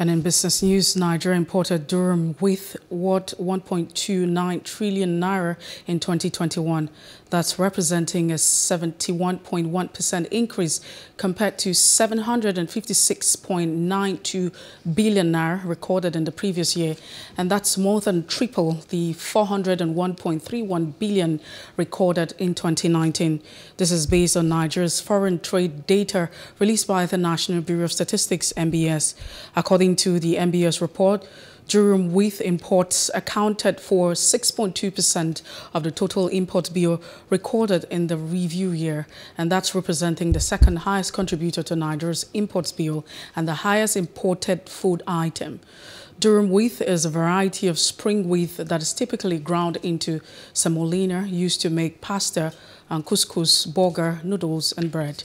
And in business news, Nigeria imported durum with 1.29 trillion naira in 2021. That's representing a 71.1% increase compared to 756.92 billion naira recorded in the previous year. And that's more than triple the 401.31 billion recorded in 2019. This is based on Nigeria's foreign trade data released by the National Bureau of Statistics, NBS. According to the NBS report, durum with imports accounted for 6.2% of the total import bill recorded in the review year, and that's representing the second highest contributor to Nigeria's imports bill and the highest imported food item. Durum wheat is a variety of spring wheat that is typically ground into semolina, used to make pasta and couscous, burger, noodles and bread.